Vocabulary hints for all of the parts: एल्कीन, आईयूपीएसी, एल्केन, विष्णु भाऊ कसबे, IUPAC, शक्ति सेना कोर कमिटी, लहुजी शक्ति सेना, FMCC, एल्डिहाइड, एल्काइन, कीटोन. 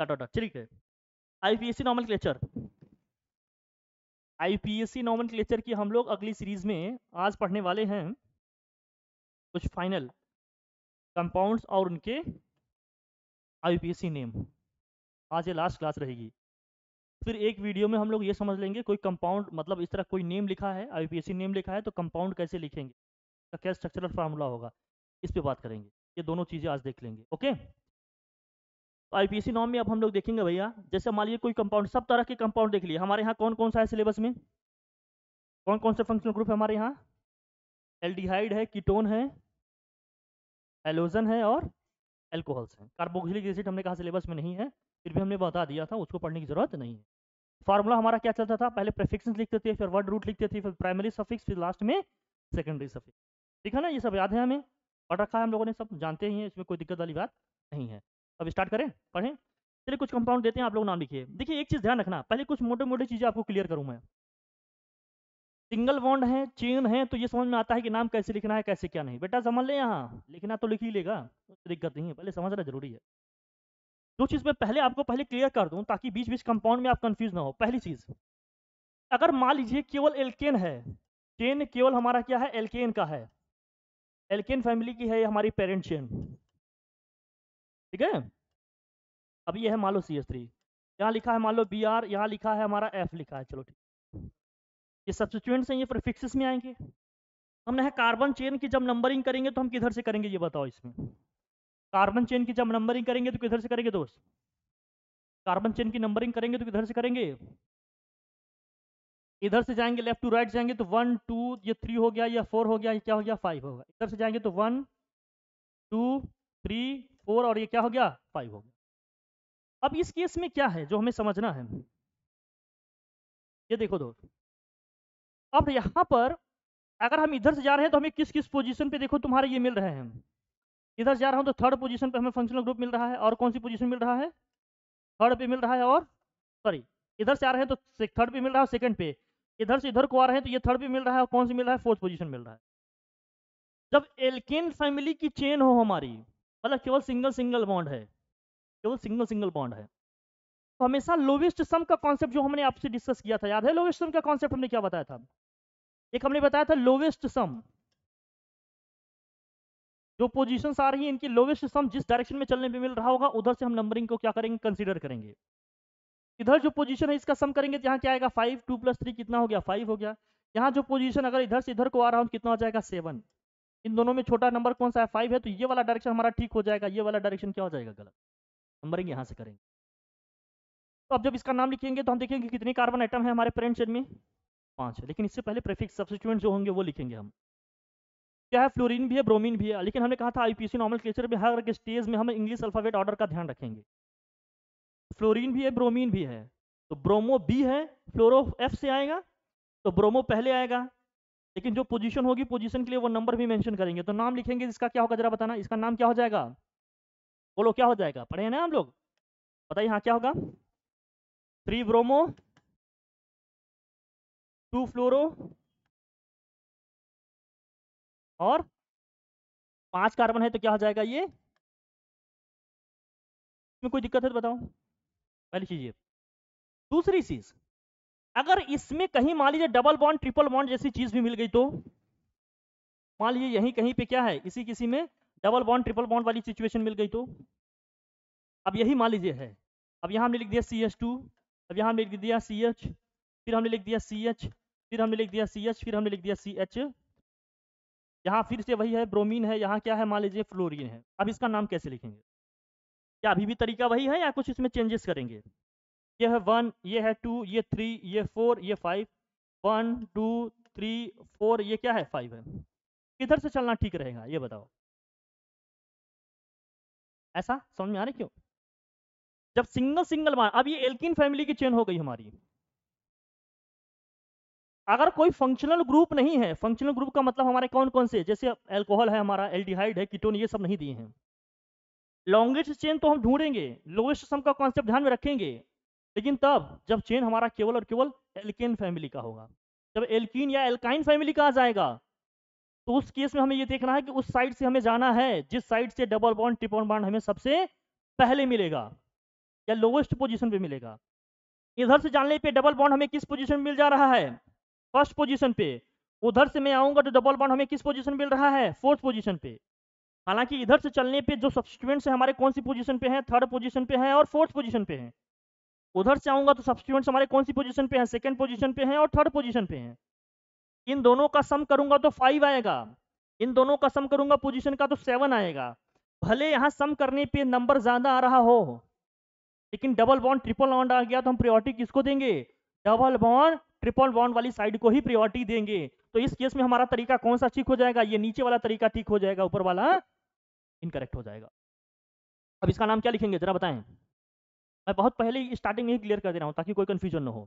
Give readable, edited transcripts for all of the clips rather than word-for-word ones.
ठीक है। आईयूपीएसी nomenclature, आईयूपीएसी nomenclature की हम लोग अगली सीरीज में आज पढ़ने वाले हैं कुछ फाइनल कंपाउंड्स और उनके आईयूपीएसी नेम। आज ये लास्ट क्लास रहेगी, फिर एक वीडियो में हम लोग ये समझ लेंगे कोई कंपाउंड मतलब इस तरह कोई नेम लिखा है, आईयूपीएसी नेम लिखा है तो कंपाउंड कैसे लिखेंगे, इसका क्या स्ट्रक्चरल फार्मूला होगा, इस पे बात करेंगे। ये दोनों चीज़ें आज देख लेंगे। ओके, तो आईयूपीएसी नॉर्म में अब हम लोग देखेंगे भैया, जैसे मान लीजिए कोई कंपाउंड, सब तरह के कंपाउंड देख लिए हमारे यहाँ कौन कौन सा है सिलेबस में, कौन कौन सा फंक्शनल ग्रुप है हमारे यहाँ, एल्डिहाइड है, कीटोन है, एलोजन है और एल्कोहल्स हैं। कार्बोक्सिलिक एसिड हमने कहा सिलेबस में नहीं है, फिर भी हमने बता दिया था, उसको पढ़ने की जरूरत नहीं है। फार्मूला हमारा क्या चलता था, पहले प्रीफिक्सेस लिखते थे, फिर वर्ड रूट लिखते थे, फिर प्राइमरी सफिक्स, फिर लास्ट में सेकेंडरी सफिक्स। ठीक है ना, ये सब याद है, हमें पढ़ रखा है, हम लोगों ने सब जानते ही हैं, इसमें कोई दिक्कत वाली बात नहीं है। अब स्टार्ट करें, पढ़ें। चलिए कुछ कंपाउंड देते हैं, आप लोग नाम लिखिए। देखिए एक चीज़ ध्यान रखना, पहले कुछ मोटे मोटे चीज़ें आपको क्लियर करूँ मैं। सिंगल बॉन्ड है, चेन है, तो ये समझ में आता है कि नाम कैसे लिखना है कैसे क्या नहीं। बेटा समझ ले, यहाँ लिखना तो लिख ही लेगा, दिक्कत नहीं है, पहले समझना जरूरी है। जो चीज़ मैं पहले आपको पहले क्लियर कर दूं ताकि बीच बीच कंपाउंड में आप कंफ्यूज ना हो। पहली चीज़, अगर मान लीजिए केवल एल्केन है, चेन केवल हमारा क्या है, एल्केन का है, एल्केन फैमिली की है हमारी पेरेंट चेन। ठीक है, अब ये है मान लो CH3, यहाँ लिखा है मान लो BR, यहाँ लिखा है हमारा F लिखा है, चलो ठीक। ये सब्स्टिट्यूएंट्स हैं, ये प्रीफिक्सेस में आएंगे। हमने है कार्बन चेन की जब नंबरिंग करेंगे तो हम किधर से करेंगे ये बताओ, इसमें कार्बन चेन की जब नंबरिंग करेंगे तो किधर से करेंगे दोस्त, कार्बन चेन की नंबरिंग करेंगे तो किधर से करेंगे, इधर से जाएंगे, लेफ्ट टू राइट जाएंगे तो 1 2, ये 3 हो गया, या 4 हो गया, ये क्या हो गया, 5 होगा। इधर से जाएंगे तो 1 2 3 4 और ये क्या हो गया, 5 हो गया। अब इस केस में क्या है जो हमें समझना है, ये देखो दोस्त, अब यहाँ पर अगर हम इधर से जा रहे हैं तो हमें किस किस पोजिशन पे देखो तुम्हारे ये मिल रहे हैं, इधर जा रहा हूँ तो थर्ड पोजीशन पे हमें फंक्शनल ग्रुप मिल रहा है, और कौन सी पोजीशन मिल रहा है, थर्ड पे मिल रहा है, और सॉरी इधर से आ रहे हैं तो थर्ड पे मिल रहा है, सेकंड पे, इधर से इधर को आ रहे हैं तो ये थर्ड पे मिल रहा है, और कौन सी मिल रहा है, फोर्थ पोजीशन मिल रहा है। जब एल्केन फैमिली की चेन हो हमारी, मतलब केवल सिंगल बॉन्ड है, केवल सिंगल बॉन्ड है, तो हमेशा लोवेस्ट सम का कॉन्सेप्ट जो हमने आपसे डिस्कस किया था, याद है लोवेस्ट सम का कॉन्सेप्ट हमने क्या बताया था, एक हमने बताया था लोवेस्ट सम, जो पोजीशंस आ रही हैं इनकी लोवेस्ट सम जिस डायरेक्शन में चलने पे मिल रहा होगा उधर से हम नंबरिंग को क्या करेंगे, कंसीडर करेंगे। इधर जो पोजीशन है इसका सम करेंगे तो यहाँ क्या आएगा, 5 2 + 3 कितना हो गया, 5 हो गया। यहाँ जो पोजीशन अगर इधर से इधर को आ रहा हूँ कितना हो जाएगा, 7। इन दोनों में छोटा नंबर कौन सा है, 5 है, तो ये वाला डायरेक्शन हमारा ठीक हो जाएगा, ये वाला डायरेक्शन क्या हो जाएगा, गलत, नंबरिंग यहाँ से करेंगे। तो अब जब इसका नाम लिखेंगे तो हम देखेंगे कितने कार्बन आइटम है हमारे पेरेंट चेन में, 5 है, लेकिन इससे पहले प्रीफिक्स सब्स्टिट्यूएंट जो होंगे वो लिखेंगे हम। क्या है, फ्लोरीन भी है, ब्रोमीन भी है, लेकिन हमने कहा था आईयूपीएसी नॉमेनक्लेचर में हर स्टेज में हम इंग्लिश अल्फाबेट ऑर्डर का ध्यान रखेंगे। फ्लोरीन भी है, ब्रोमीन भी है, तो ब्रोमो बी है, फ्लोरो एफ से आएगा तो ब्रोमो पहले आएगा, लेकिन जो पोजीशन होगी पोजीशन के लिए वो नंबर भी मेंशन करेंगे। तो नाम लिखेंगे इसका क्या होगा, जरा बताना, इसका नाम क्या हो जाएगा, बोलो क्या हो जाएगा, पढ़े ना हम लोग, बताइए यहाँ क्या होगा, 3 ब्रोमो 2 फ्लोरो और 5 कार्बन है, तो क्या हो जाएगा ये, इसमें कोई दिक्कत है तो बताओ, पहली चीज ये। दूसरी चीज, अगर इसमें कहीं मान लीजिए डबल बॉन्ड ट्रिपल बॉन्ड जैसी चीज भी मिल गई, तो मान लीजिए यहीं कहीं पे क्या है, इसी किसी में डबल बॉन्ड ट्रिपल बॉन्ड वाली सिचुएशन मिल गई, तो अब यही मान लीजिए है, अब यहां हमने लिख दिया CH2, अब यहां हमने लिख दिया CH, फिर हमने लिख दिया CH, फिर हमने लिख दिया CH, फिर हमने लिख दिया CH, यहाँ फिर से वही है ब्रोमीन है, यहाँ क्या है मान लीजिए फ्लोरीन है। अब इसका नाम कैसे लिखेंगे, क्या अभी भी तरीका वही है या कुछ इसमें चेंजेस करेंगे, ये है 1, ये है 2, ये 3, ये 4, ये 5, 1 2 3 4, ये क्या है 5 है, किधर से चलना ठीक रहेगा ये बताओ, ऐसा समझ में आ रहा है क्यों, जब सिंगल मान, अब ये एल्किन फैमिली की चेन हो गई हमारी, अगर कोई फंक्शनल ग्रुप नहीं है, फंक्शनल ग्रुप का मतलब हमारे कौन कौन से, जैसे अल्कोहल है हमारा, एल्डिहाइड है, कीटोन, ये सब नहीं दिए हैं। लॉन्गेस्ट चेन तो हम ढूंढेंगे, लोवेस्ट सम का कॉन्सेप्ट ध्यान में रखेंगे, लेकिन तब जब चेन हमारा केवल और केवल एल्केन फैमिली का होगा। जब एल्कीन या एल्काइन फैमिली का आ जाएगा तो उस केस में हमें ये देखना है कि उस साइड से हमें जाना है जिस साइड से डबल बॉन्ड ट्रिपल बॉन्ड हमें सबसे पहले मिलेगा। या लोवेस्ट पोजीशन पे मिलेगा। इधर से जानने पे डबल बॉन्ड हमें किस पोजीशन मिल जा रहा है, फर्स्ट पोजीशन पे। उधर से मैं आऊंगा तो डबल बॉन्ड हमें किस पोजीशन मिल रहा है, फोर्थ पोजीशन पे। हालांकि इधर से चलने पे जो सब्स्टिट्यूएंट्स हमारे कौन सी पोजीशन पे हैं, थर्ड पोजीशन पे हैं और फोर्थ पोजीशन पे हैं। उधर से आऊंगा तो सब्स्टिट्यूएंट्स हमारे कौन सी पोजीशन पे हैं, सेकंड पोजीशन पे हैं और थर्ड पोजीशन पे हैं। इन दोनों का सम करूंगा तो 5 आएगा, इन दोनों का सम करूंगा पोजीशन का तो 7 आएगा। भले यहाँ सम करने पे नंबर ज्यादा आ रहा हो, लेकिन डबल बॉन्ड ट्रिपल बॉन्ड आ गया तो हम प्रायोरिटी किसको देंगे, डबल बॉन्ड ट्रिपल बॉन्ड वाली साइड को ही प्रायोरिटी देंगे। तो इस केस में हमारा तरीका कौन सा ठीक हो जाएगा, ये नीचे वाला तरीका ठीक हो जाएगा, ऊपर वाला इनकरेक्ट हो जाएगा। अब इसका नाम क्या लिखेंगे जरा बताएं, मैं बहुत पहले स्टार्टिंग में ही क्लियर कर दे रहा हूं ताकि कोई कंफ्यूजन ना हो।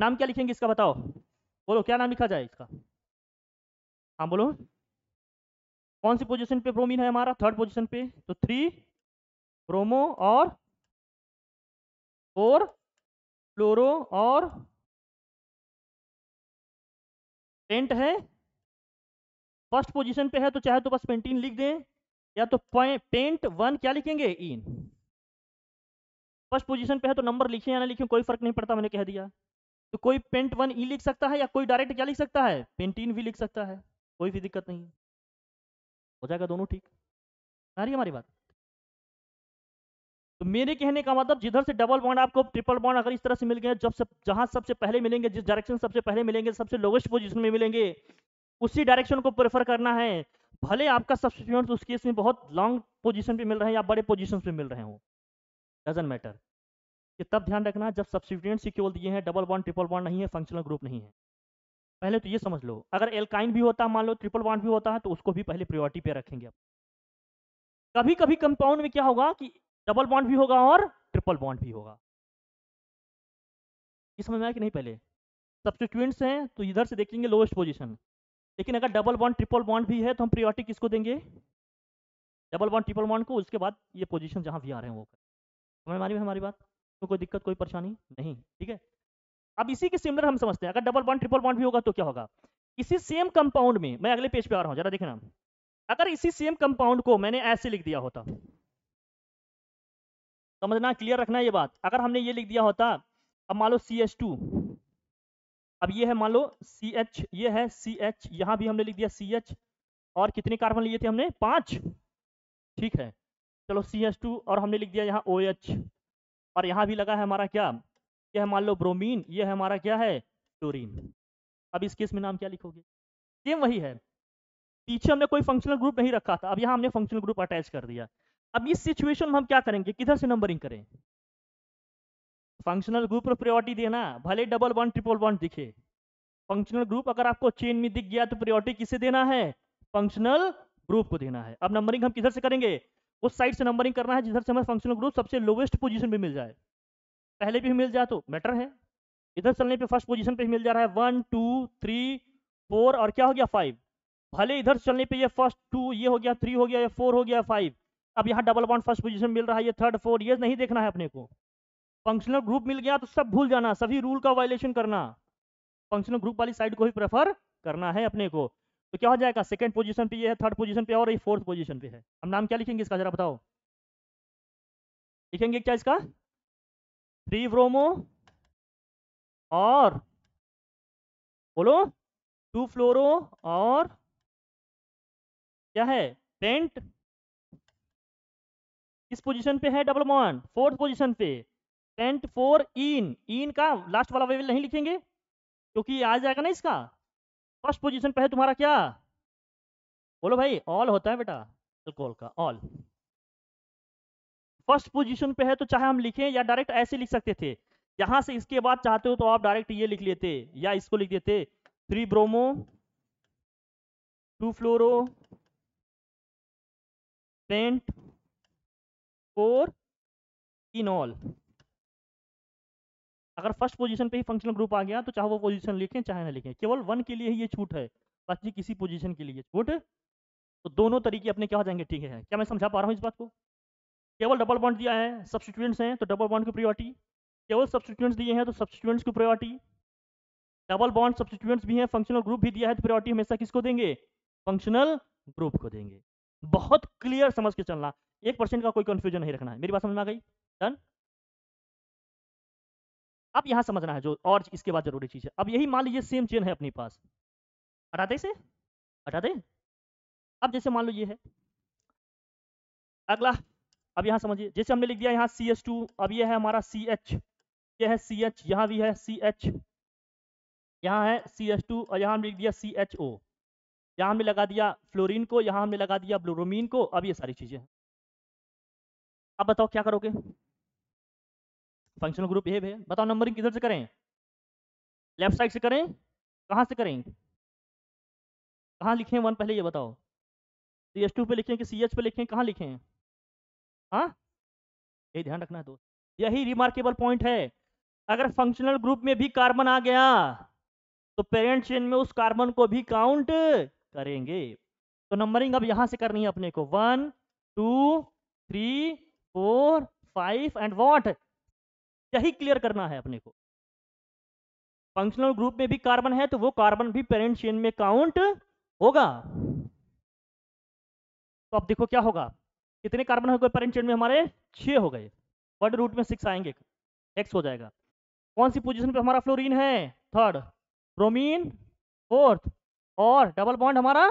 नाम क्या लिखेंगे इसका बताओ, बोलो क्या नाम लिखा जाए इसका, हाँ बोलो। कौन सी पोजीशन पे ब्रोमीन है हमारा, थर्ड पोजीशन पे, तो 3 ब्रोमो और 4 फ्लोरो और पेंट है। फर्स्ट पोजीशन पे है तो चाहे तो बस पेंटीन लिख दें या तो पेंट 1 क्या लिखेंगे, इन। फर्स्ट पोजीशन पे है तो नंबर लिखे या ना लिखे कोई फर्क नहीं पड़ता, मैंने कह दिया। तो कोई पेंट 1 ई लिख सकता है या कोई डायरेक्ट क्या लिख सकता है, पेंटीन भी लिख सकता है, कोई भी दिक्कत नहीं है, हो जाएगा दोनों ठीक। आ रही है हमारी बात? तो मेरे कहने का मतलब जिधर से डबल बॉन्ड आपको ट्रिपल बॉन्ड अगर इस तरह से मिल गए, जब सब जहां सबसे पहले मिलेंगे, जिस डायरेक्शन सबसे पहले मिलेंगे, सबसे लोवेस्ट पोजीशन में मिलेंगे, उसी डायरेक्शन को प्रेफर करना है। भले आपका सब्स्टिट्यूएंट उस केस में बहुत लॉन्ग पोजीशन पे मिल रहे हैं या बड़े पोजीशन पे मिल रहे हो, डजंट मैटर। ये तब ध्यान रखना जब सब्स्टिट्यूएंट्स केवल दिए हैं, डबल बॉन्ड ट्रिपल बॉन्ड नहीं है, फंक्शनल ग्रुप नहीं है। पहले तो ये समझ लो, अगर एल्काइन भी होता, मान लो ट्रिपल बॉन्ड भी होता है, तो उसको भी पहले प्रायोरिटी पे रखेंगे। कभी कभी कंपाउंड में क्या होगा कि डबल बॉन्ड भी होगा और ट्रिपल बॉन्ड भी होगा। ये समझ में आया कि नहीं? पहले सब्स्टिट्यूएंट्स हैं तो इधर से देखेंगे लोवेस्ट पोजीशन, लेकिन अगर डबल बॉन्ड ट्रिपल बॉन्ड भी है तो हम प्रायोरिटी किसको देंगे, डबल बॉन्ड ट्रिपल बॉन्ड को। उसके बाद ये पोजीशन जहां भी आ रहे हैं वो समझ में आ रही है हमारी बात? तो कोई दिक्कत कोई परेशानी नहीं, ठीक है। अब इसी के सिमिलर हम समझते हैं, अगर डबल बॉन्ड ट्रिपल बॉन्ड भी होगा तो क्या होगा। इसी सेम कंपाउंड में मैं अगले पेज पे आ रहा हूँ, जरा देखना। अगर इसी सेम कंपाउंड को मैंने ऐसे लिख दिया होता, समझना क्लियर रखना ये बात, अगर हमने ये लिख दिया होता, अब मान लो CH2, अब ये है मान लो CH, ये है CH, यहाँ भी हमने लिख दिया CH, और कितने कार्बन लिए थे हमने, 5, ठीक है, चलो CH2, और हमने लिख दिया यहाँ OH, और यहाँ भी लगा है हमारा क्या, ये है मान लो ब्रोमीन, ये है हमारा क्या है, क्लोरीन। अब इस केस में नाम क्या लिखोगे, सेम वही है, पीछे हमने कोई फंक्शनल ग्रुप नहीं रखा था, अब यहाँ हमने फंक्शनल ग्रुप अटैच कर दिया। अब इस सिचुएशन में हम क्या करेंगे, किधर से नंबरिंग करें, फंक्शनल ग्रुप पर प्रायोरिटी देना, भले डबल बॉन्ड ट्रिपल बॉन्ड दिखे। फंक्शनल ग्रुप अगर आपको चेन में दिख गया तो प्रायोरिटी किसे देना है, फंक्शनल ग्रुप को देना है। अब नंबरिंग हम किधर से करेंगे, उस साइड से नंबरिंग करना है जिधर से हमें फंक्शनल ग्रुप सबसे लोवेस्ट पोजीशन पे मिल जाए। पहले भी मिल जाए तो मैटर है, इधर चलने पे फर्स्ट पोजीशन पे मिल जा रहा है 1 2 3 4 और क्या हो गया 5। भले इधर चलने पे ये फर्स्ट 2, ये हो गया 3, हो गया 4, हो गया 5। अब यहाँ डबल बॉन्ड फर्स्ट पोजीशन मिल रहा है, ये थर्ड 4, ये नहीं देखना है अपने को। फंक्शनल ग्रुप मिल गया तो सब भूल जाना, सभी रूल का वायलेशन करना, फंक्शनल ग्रुप वाली साइड को ही प्रेफर करना है अपने को। तो क्या हो जाएगा, सेकंड पोजीशन पे ये है, थर्ड पोजीशन पे और ये फोर्थ पोजीशन पे है। हम नाम क्या लिखेंगे इसका जरा बताओ, लिखेंगे क्या इसका, 3 ब्रोमो और बोलो 2 फ्लोरो और क्या है, पेंट। इस पोजीशन पे है डबल बॉन्ड, फोर्थ पोजीशन पे, पेंट 4 इन। इन का लास्ट वाला वेवल नहीं लिखेंगे क्योंकि आ जाएगा ना इसका, फर्स्ट पोजीशन पे है तुम्हारा क्या, बोलो भाई, ऑल होता है बेटा अल्कोहल का, ऑल फर्स्ट पोजीशन पे है। तो चाहे हम लिखें या डायरेक्ट ऐसे लिख सकते थे, यहां से इसके बाद चाहते हो तो आप डायरेक्ट ये लिख लेते या इसको लिख देते, 3 ब्रोमो 2 फ्लोरो पेंट 4 इनऑल। अगर फर्स्ट पोजीशन पे ही फंक्शनल ग्रुप आ गया तो चाहे वो पोजीशन लिखें चाहे ना लिखें, केवल 1 के लिए ही ये छूट है, बाकी किसी पोजीशन के लिए छूट। तो दोनों तरीके अपने क्या हो जाएंगे, ठीक है। क्या मैं समझा पा रहा हूँ इस बात को? केवल डबल बॉन्ड दिया है, सब्स्टिट्यूएंट्स हैं तो डबल बॉन्ड की प्रायोरिटी, केवल सब्स्टिट्यूएंट्स दिए हैं तो सब्स्टिट्यूएंट्स की प्रायोरिटी, डबल बॉन्ड सब्स्टिट्यूएंट्स भी हैं, फंक्शनल ग्रुप भी दिया है तो प्रायोरिटी हमेशा किसको देंगे, फंक्शनल ग्रुप को देंगे। बहुत क्लियर समझ के चलना, 1% का कोई कंफ्यूजन नहीं रखना है। मेरी बात समझ में आ गई? डन। अब यहां समझना है जो और इसके बाद जरूरी चीज है। अब यही मान लीजिए सेम चेन है अपने पास, हटाते से हटाते। अब जैसे मान लो ये है अगला, अब यहाँ समझिए जैसे हमने लिख दिया यहाँ CH2, अब ये है हमारा CH, ये है CH, यहाँ भी है CH, यहाँ है CH2 और यहाँ हमने लिख दिया CHO, यहाँ हमने लगा दिया फ्लोरीन को, यहाँ हमने लगा दिया ब्लोरोमीन को। अब ये सारी चीजें हैं। अब बताओ क्या करोगे, फंक्शनल ग्रुप ये है, बताओ नंबरिंग किधर से करें, लेफ्ट साइड से करें, कहाँ से करें, कहाँ लिखें वन पहले ये बताओ, CH2 पे लिखें कि CH पे लिखें, कहाँ लिखें? हाँ यही ध्यान रखना है दोस्त, यही रिमार्केबल पॉइंट है। अगर फंक्शनल ग्रुप में भी कार्बन आ गया तो पेरेंट चेन में उस कार्बन को भी काउंट करेंगे। तो नंबरिंग अब यहां से करनी है अपने को 1 2 3 4 5 एंड व्हाट, यही क्लियर करना है अपने को। फंक्शनल ग्रुप में भी कार्बन है तो वो कार्बन भी पेरेंट चेन में काउंट होगा। तो अब देखो क्या होगा, कितने कार्बन हो गए पेरेंट चेन में हमारे, 6 हो गए, वर्ड रूट में 6 आएंगे, एक्स हो जाएगा। कौन सी पोजीशन पे हमारा फ्लोरीन है, थर्ड, ब्रोमीन फोर्थ, और डबल बॉन्ड हमारा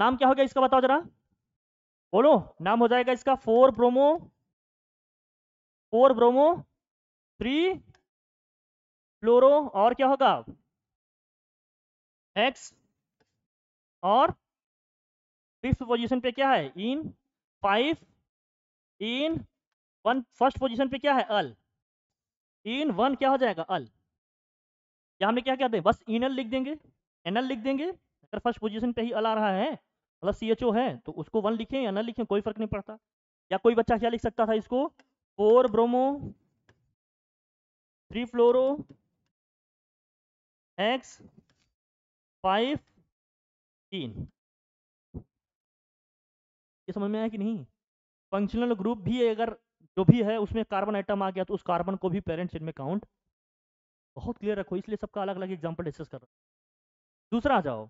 नाम क्या हो गया इसका बताओ जरा, बोलो नाम हो जाएगा इसका 4 ब्रोमो 3 फ्लोरो और क्या होगा एक्स, और फिफ्थ पोजीशन पे क्या है इन 5, इन 1 फर्स्ट पोजीशन पे क्या है अल, इन 1 क्या हो जाएगा अल। यहाँ में क्या क्या दें, बस इनल लिख देंगे, एनल लिख देंगे। अगर फर्स्ट पोजीशन पे ही अल आ रहा है मतलब CHO है तो उसको 1 लिखें या एनल लिखें कोई फर्क नहीं पड़ता। या कोई बच्चा क्या लिख सकता था इसको, 4 ब्रोमो 3 फ्लोरो X 5 इन। ये समझ में आया कि नहीं, फंक्शनल ग्रुप भी अगर जो भी है उसमें कार्बन आइटम आ गया तो उस कार्बन को भी पेरेंट चेन में काउंट। बहुत क्लियर रखो, इसलिए सबका अलग अलग एग्जांपल डिस्कस कर रहा हूँ। दूसरा आ जाओ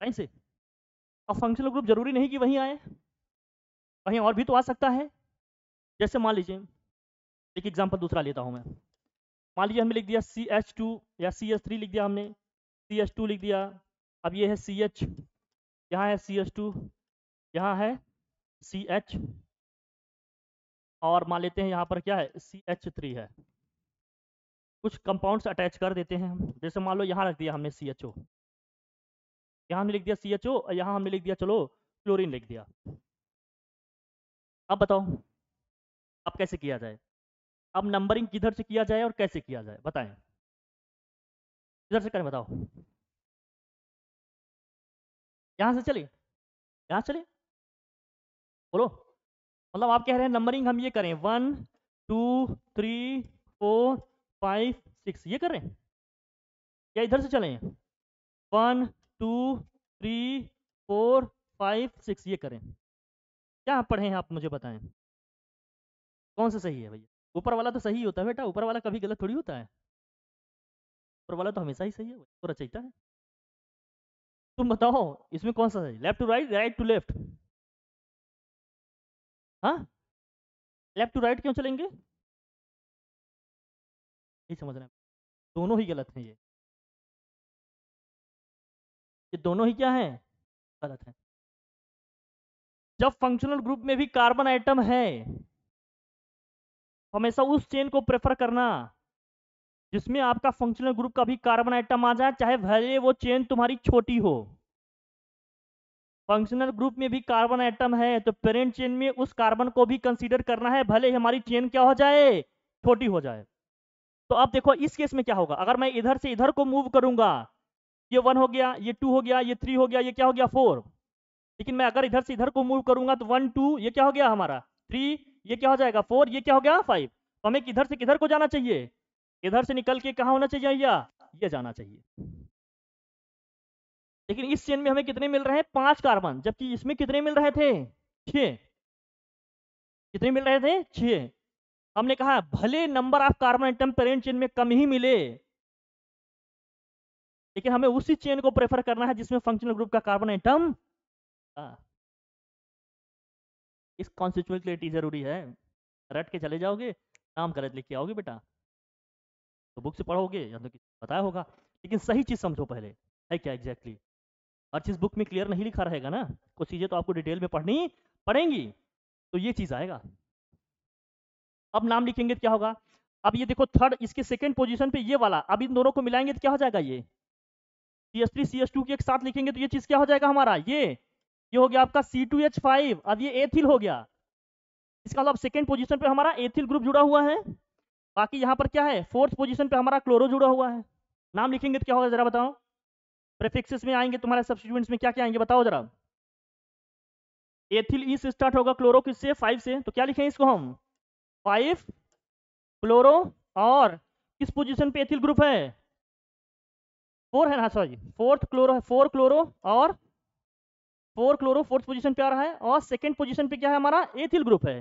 टाइम से, अब फंक्शनल ग्रुप जरूरी नहीं कि वहीं आए, कहीं और भी तो आ सकता है। जैसे मान लीजिए एक एग्जाम्पल दूसरा लेता हूँ मैं, मान लीजिए हमने लिख दिया CH2 या CH3 लिख दिया, हमने CH2 लिख दिया। अब ये है CH, यहाँ है CH2, यहाँ है CH, और मान लेते हैं यहाँ पर क्या है CH3 है। कुछ कंपाउंड्स अटैच कर देते हैं हम, जैसे मान लो यहाँ रख दिया हमने CHO, यहाँ हमने लिख दिया CHO, और यहाँ हमने लिख दिया चलो क्लोरीन लिख दिया। अब बताओ अब कैसे किया जाए, अब नंबरिंग किधर से किया जाए और कैसे किया जाए बताएं, किधर से करें बताओ, यहाँ से चले यहाँ चले बोलो। मतलब आप कह रहे हैं नंबरिंग हम ये करें 1 2 3 4 5 6 ये कर रहे हैं, या इधर से चलें 1 2 3 4 5 6 ये करें, क्या पढ़े हैं आप मुझे बताएं कौन सा सही है भैया। ऊपर वाला तो सही होता है बेटा, ऊपर वाला कभी गलत थोड़ी होता है, ऊपर वाला तो हमेशा ही सही है, वो रचयिता है। तुम बताओ इसमें कौन सा सही, left to right, right to left, हाँ लेफ्ट टू राइट क्यों चलेंगे, ये समझना है। दोनों ही गलत हैं, ये दोनों ही क्या हैं गलत हैं। जब फंक्शनल ग्रुप में भी कार्बन आइटम है हमेशा उस चेन को प्रेफर करना जिसमें आपका फंक्शनल ग्रुप का भी कार्बन आइटम आ जाए, चाहे भले वो चेन तुम्हारी छोटी हो। फंक्शनल ग्रुप में भी कार्बन आइटम है तो पेरेंट चेन में उस कार्बन को भी कंसीडर करना है, भले हमारी चेन क्या हो जाए छोटी हो जाए। तो अब देखो इस केस में क्या होगा, अगर मैं इधर से इधर को मूव करूंगा, ये 1 हो गया, ये 2 हो गया, ये 3 हो गया, ये क्या हो गया 4। लेकिन मैं अगर इधर से इधर को मूव करूंगा तो 1 2 ये क्या हो गया हमारा 3, ये क्या हो जाएगा 4, ये क्या हो गया 5। तो हमें किधर से किधर को जाना चाहिए, इधर से निकल के कहाँ होना चाहिए या ये जाना चाहिए। लेकिन इस चेन में हमें कितने मिल रहे हैं 5 कार्बन, जबकि इसमें कितने मिल रहे थे 6, कितने मिल रहे थे 6। हमने कहा भले number of carbon atom parent chain में कम ही मिले, लेकिन हमें उसी चेन को प्रेफर करना है जिसमें फंक्शनल ग्रुप का कार्बन आइटम। इस कॉन्स्टिट्यूएंट क्लैरिटी जरूरी है, रट के चले जाओगे नाम गलत लिख के आओगे बेटा। तो बुक से पढ़ोगे या तो बताया होगा, लेकिन सही चीज़ समझो पहले है क्या एग्जैक्टली। हर चीज़ बुक में क्लियर नहीं लिखा रहेगा ना, कुछ चीज़ें तो आपको डिटेल में पढ़नी पड़ेंगी, तो ये चीज़ आएगा। अब नाम लिखेंगे तो क्या होगा, अब ये देखो थर्ड, इसके सेकंड पोजीशन पे ये वाला, अब इन दोनों को मिलाएंगे तो क्या हो जाएगा, ये CS3 CS2 के एक साथ लिखेंगे तो ये चीज़ क्या हो जाएगा हमारा, ये हो गया आपका C2H5, अब ये एथिल हो गया। इसका मतलब सेकंड पोजीशन पे हमारा एथिल ग्रुप जुड़ा हुआ है। बाकी यहाँ पर क्या है, फोर्थ पोजीशन पे हमारा क्लोरो जुड़ा हुआ है। नाम लिखेंगे तो क्या होगा जरा बताओ, प्रेफिक्सेस में आएंगे तुम्हारे, सब्स्टिट्यूएंट्स में क्या क्या आएंगे बताओ जरा। एथिल ई से स्टार्ट होगा, क्लोरो किससे, 5 से, तो क्या लिखेंगे इसको हम 5 क्लोरो, और किस पोजीशन पे एथिल ग्रुप है, 4 है ना, सॉरी फोर्थ क्लोरो है, 4 क्लोरो और 4 क्लोरो फोर्थ पोजीशन पे आ रहा है, और सेकंड पोजीशन पे क्या है हमारा, एथिल ग्रुप है,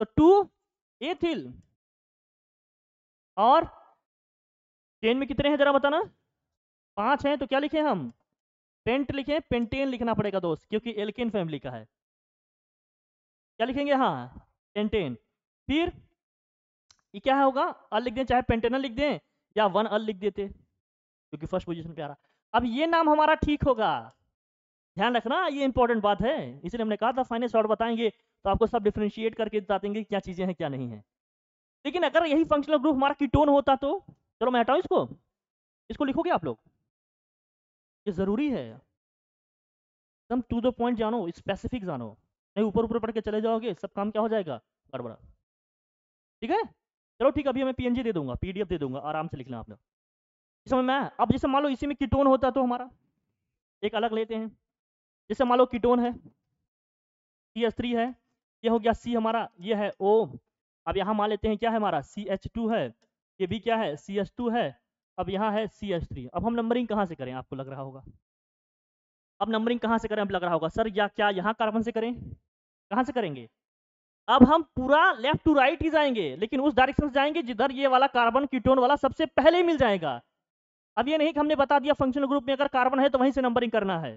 तो 2 एथिल। और 10 में कितने हैं जरा बताना, 5 हैं, तो क्या लिखे हम, पेंट लिखे, पेंटेन लिखना पड़ेगा दोस्त, क्योंकि एल्केन फैमिली का है। क्या लिखेंगे, हाँ पेंटेन। फिर ये क्या होगा, अल लिख दें, चाहे पेंटेनल लिख दें या 1 अल लिख देते, क्योंकि फर्स्ट पोजीशन पे आ रहा। अब ये नाम हमारा ठीक होगा, ध्यान रखना, ये इंपॉर्टेंट बात है, इसलिए हमने कहा था फाइनल शॉर्ट बताएंगे तो आपको सब डिफरेंशिएट करके बताएंगे क्या चीजें हैं क्या नहीं है। लेकिन अगर यही फंक्शनल ग्रुप हमारा कीटोन होता तो, चलो मैं हटाऊँ इसको, इसको लिखोगे आप लोग, ये जरूरी है, एकदम टू द पॉइंट जानो, स्पेसिफिक जानो, नहीं ऊपर ऊपर पढ़ के चले जाओगे, सब काम क्या हो जाएगा, गड़बड़ा। ठीक है चलो ठीक, अभी मैं पीएनजी दे दूंगा, पीडीएफ दे दूंगा, आराम से लिखना आपने, समझ में आया। अब जैसे मान लो इसी में कीटोन होता तो हमारा एक अलग लेते हैं, जैसे मान लो कीटोन है, CH3 है, ये हो गया C हमारा, ये है O, अब यहाँ मान लेते हैं क्या है हमारा CH2 है, ये भी क्या है CH2 है, अब यहाँ है CH3। अब हम नंबरिंग कहाँ से करें, आपको लग रहा होगा, अब नंबरिंग कहाँ से करें, अब लग रहा होगा सर या क्या यहाँ कार्बन से करें, कहाँ से करेंगे, अब हम पूरा लेफ्ट टू राइट ही जाएंगे, लेकिन उस डायरेक्शन से जाएंगे जिधर ये वाला कार्बन कीटोन वाला सबसे पहले मिल जाएगा। अब ये नहीं कि हमने बता दिया फंक्शनल ग्रुप में अगर कार्बन है तो वहीं से नंबरिंग करना है,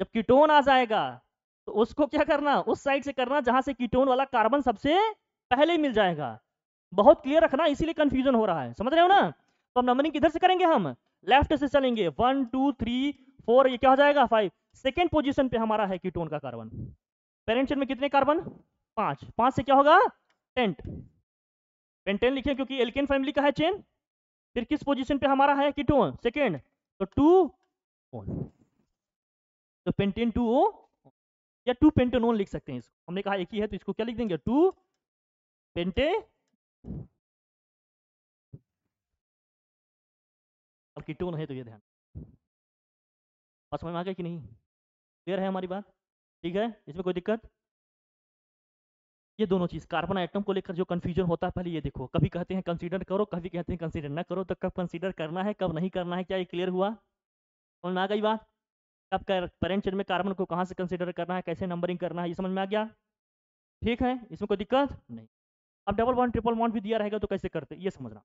जब कीटोन आ जाएगा तो उसको क्या करना, उस साइड से करना जहां से कीटोन वाला कार्बन सबसे पहले मिल जाएगा। बहुत क्लियर रखना, इसीलिए कंफ्यूजन हो रहा है, समझ रहे हो ना। तो हम नंबरिंग किधर से करेंगे, हम लेफ्ट से चलेंगे, 1 2 3 4, ये क्या हो जाएगा 5। सेकेंड पोजिशन पे हमारा है कीटोन का कार्बन, पेरेंट चेन में कितने कार्बन, 5 से क्या होगा पेंट, पेंटेन लिखे क्योंकि एल्केन फैमिली का है चेन। फिर किस पोजीशन पे हमारा है कीटोन, सेकेंड, तो 2 तो पेंटेन 2O या 2 पेंटेनोन लिख सकते हैं इसको, हमने कहा एक ही है तो इसको क्या लिख देंगे 2 पेंटे। अब कीटोन है तो ये ध्यान, बस समझ में आ गया कि नहीं, क्लियर है हमारी बात, ठीक है, इसमें कोई दिक्कत। ये दोनों चीज कार्बन एटम को लेकर जो कंफ्यूजन होता है पहले ये देखो, कभी कहते हैं कंसीडर करो, कभी कहते हैं कंसीडर ना करो, तो कब कंसीडर करना है कब नहीं करना है, क्या ये क्लियर हुआ, समझ में आ गई बात। कब पेरेंट चेन में कार्बन को कहाँ से कंसीडर करना है, कैसे नंबरिंग करना है, ये समझ में आ गया, ठीक है, इसमें कोई दिक्कत नहीं। अब डबल बॉन्ड ट्रिपल बॉन्ड भी दिया रहेगा तो कैसे करते ये समझना।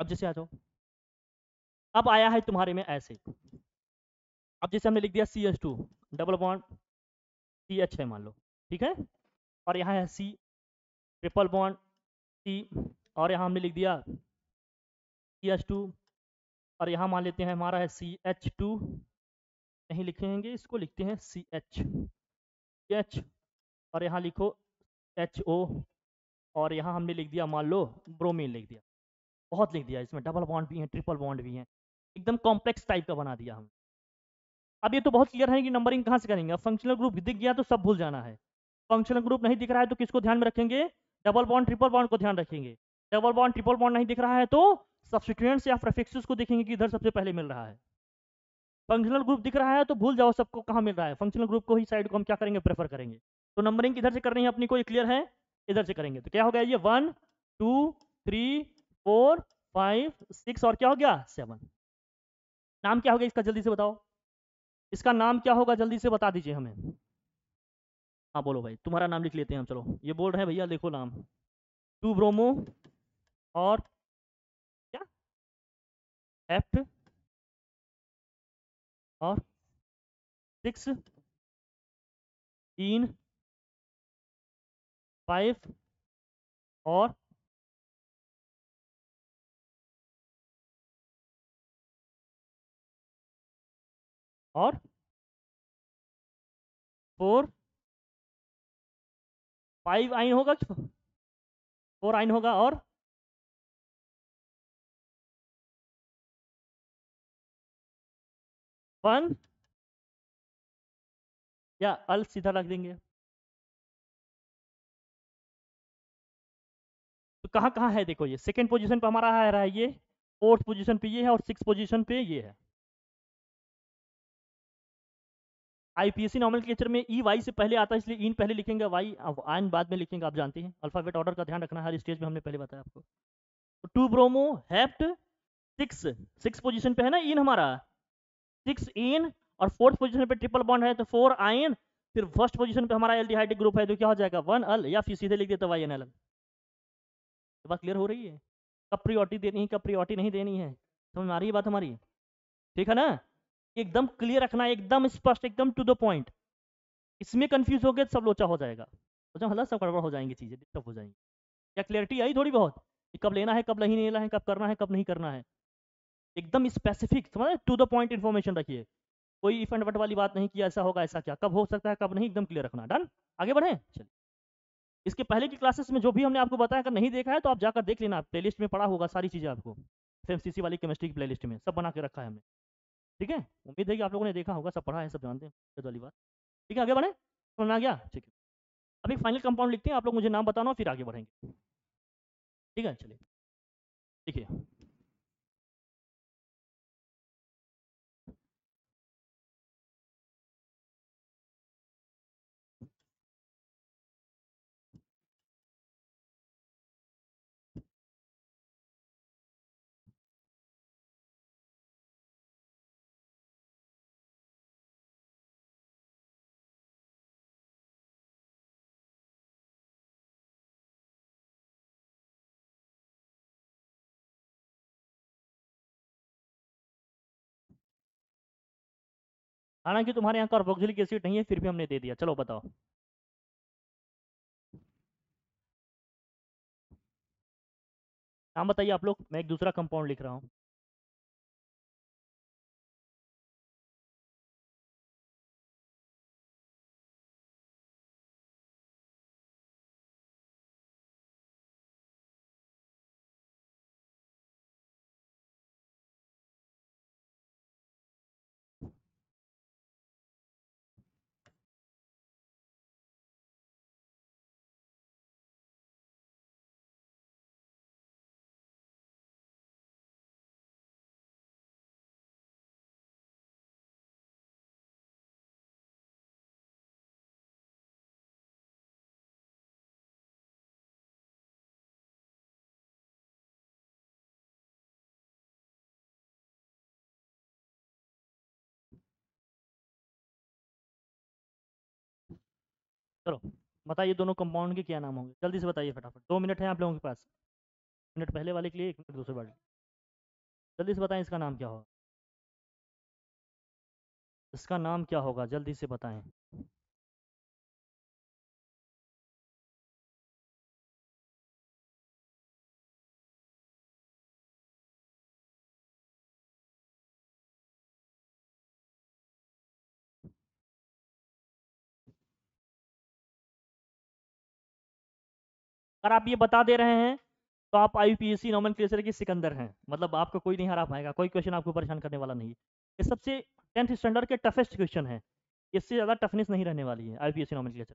अब जैसे आ जाओ, अब आया है तुम्हारे में ऐसे, अब जैसे हमने लिख दिया CH2 डबल बॉन्ड CH है मान लो, ठीक है, और यहाँ है C ट्रिपल बॉन्ड C, और यहाँ हमने लिख दिया CH2, और यहाँ मान लेते हैं हमारा है CH2, नहीं लिखेंगे इसको, लिखते हैं CH, और यहाँ लिखो HO, और यहाँ हमने लिख दिया मान लो ब्रोमीन लिख दिया, बहुत लिख दिया, इसमें डबल बॉन्ड भी हैं ट्रिपल बॉन्ड भी हैं, एकदम कॉम्प्लेक्स टाइप का बना दिया हमने। अब ये तो बहुत क्लियर है कि नंबरिंग कहाँ से करेंगे, अब फंक्शनल ग्रुप दिख गया तो सब भूल जाना है, फंक्शनल ग्रुप नहीं दिख रहा है तो किसको ध्यान में रखेंगे, डबल बॉन्ड ट्रिपल बॉन्ड को ध्यान रखेंगे, डबल बॉन्ड ट्रिपल बॉन्ड नहीं दिख रहा है तो सब्स्टिट्यूएंट्स या प्रीफिक्सेस को देखेंगे कि इधर सबसे पहले मिल रहा है। फंक्शनल ग्रुप दिख रहा है तो भूल जाओ सबको कहाँ मिल रहा है, फंक्शनल ग्रुप को ही साइड को हम क्या करेंगे, प्रेफर करेंगे। तो नंबरिंग इधर से करनी है अपनी को, ये क्लियर है, इधर से करेंगे तो क्या हो गया ये 1 2 3 4 5 6 और क्या हो गया 7। नाम क्या हो गया इसका जल्दी से बताओ, इसका नाम क्या होगा जल्दी से बता दीजिए हमें, हाँ बोलो भाई, तुम्हारा नाम लिख लेते हैं हम, चलो ये बोल रहे हैं भैया देखो नाम 2 ब्रोमो और क्या हेप्ट और 6 इन 5 और और 4-5 आइन होगा, 4 आइन होगा और 1 या अल सीधा रख देंगे। तो कहाँ कहाँ है देखो, ये सेकेंड पोजीशन पे हमारा आ रहा है, ये फोर्थ पोजीशन पे ये है और सिक्स पोजीशन पे ये है। आईपीएसी नॉमेनक्लेचर में ई वाई से पहले आता है इसलिए इन पहले लिखेंगे, वाई आयन बाद में लिखेंगे, आप जानते हैं अल्फाबेट ऑर्डर का ध्यान रखना है हर स्टेज में, हमने पहले बताया आपको। तो टू ब्रोमो हेप्ट 6 पोजीशन पे है ना इन हमारा, 6 इन, और फोर्थ पोजीशन पे ट्रिपल बॉन्ड है तो 4 आयन, फिर फर्स्ट पोजीशन पे हमारा एल्डिहाइड ग्रुप है तो क्या हो जाएगा 1 अल, या फिर सीधे लिख देता वाई एन एल। तो बात क्लियर हो रही है, कब प्रियोरिटी देनी है कब प्रियोरिटी नहीं देनी है, समझ में आ रही है बात हमारी, ठीक है ना। एकदम क्लियर रखना, एकदम स्पष्ट, एकदम टू द पॉइंट। इसमें कंफ्यूज हो गए सब लोचा हो जाएगा, तो मतलब सब गड़बड़ हो जाएंगी, चीजें डिस्टर्ब हो जाएंगी। क्या क्लियरटी आई थोड़ी बहुत कि कब लेना है कब नहीं लेना है, कब करना है कब नहीं करना है, एकदम स्पेसिफिक, समझ, टू द पॉइंट इन्फॉर्मेशन रखिए, कोई इफ एंड बट वाली बात नहीं कि ऐसा होगा ऐसा क्या, कब हो सकता है कब नहीं, एकदम क्लियर रखना। डन, आगे बढ़े। चलिए, इसके पहले की क्लासेस में जो भी हमने आपको बताया, अगर नहीं देखा है तो आप जाकर देख लेना, प्लेलिस्ट में पड़ा होगा सारी चीजें आपको, एफएमसीसी वाली केमिस्ट्री की प्लेलिस्ट में सब बना के रखा है हमने, ठीक है। उम्मीद है कि आप लोगों ने देखा होगा, सब पढ़ा है, सब जानते हैं वाली बात, ठीक है। आगे बढ़े, समझ में आ गया, ठीक है। अभी फाइनल कंपाउंड लिखते हैं, आप लोग मुझे नाम बताना फिर आगे बढ़ेंगे, ठीक है। चलिए देखिए, हालांकि तुम्हारे यहाँ कार्बोक्सिलिक एसिड नहीं है फिर भी हमने दे दिया, चलो बताओ। नाम बताइए आप लोग, मैं एक दूसरा कंपाउंड लिख रहा हूँ। चलो बताइए दोनों कंपाउंड के क्या नाम होंगे, जल्दी से बताइए फटाफट, 2 मिनट है आप लोगों के पास, 1 मिनट पहले वाले के लिए 1 मिनट दूसरे वाले, जल्दी से बताएं इसका नाम क्या होगा, इसका नाम क्या होगा, जल्दी से बताएं। अगर आप ये बता दे रहे हैं तो आप आईयूपीएसी नॉमेनक्लेचर के सिकंदर हैं, मतलब आपको कोई नहीं हरा पाएगा, कोई क्वेश्चन आपको परेशान करने वाला नहीं है। ये सबसे 10th स्टैंडर्ड के टफेस्ट क्वेश्चन है, इससे ज़्यादा टफनेस नहीं रहने वाली है आईयूपीएसी नॉमेनक्लेचर।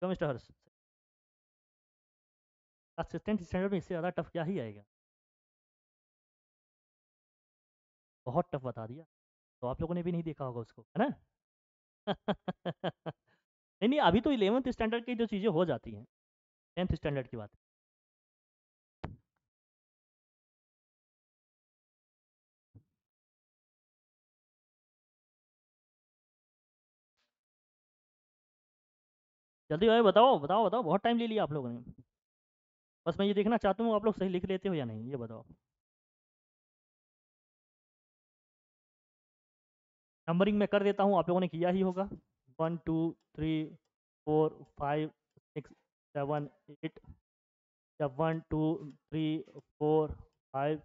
तो मिस्टर हर्ष, असिस्टेंट स्टैंडर्ड में इससे ज़्यादा टफ क्या ही आएगा, बहुत टफ बता दिया, तो आप लोगों ने भी नहीं देखा होगा उसको, है ना। नहीं, अभी तो 11th स्टैंडर्ड की जो चीज़ें हो जाती हैं, 10th स्टैंडर्ड की बात। जल्दी भाई बताओ बताओ बताओ, बहुत टाइम ले लिया आप लोगों ने, बस मैं ये देखना चाहता हूँ आप लोग सही लिख लेते हो या नहीं, ये बताओ। नंबरिंग मैं कर देता हूँ, आप लोगों ने किया ही होगा, 1 2 3 4 5 6 7 8 या 1 2 3 4 5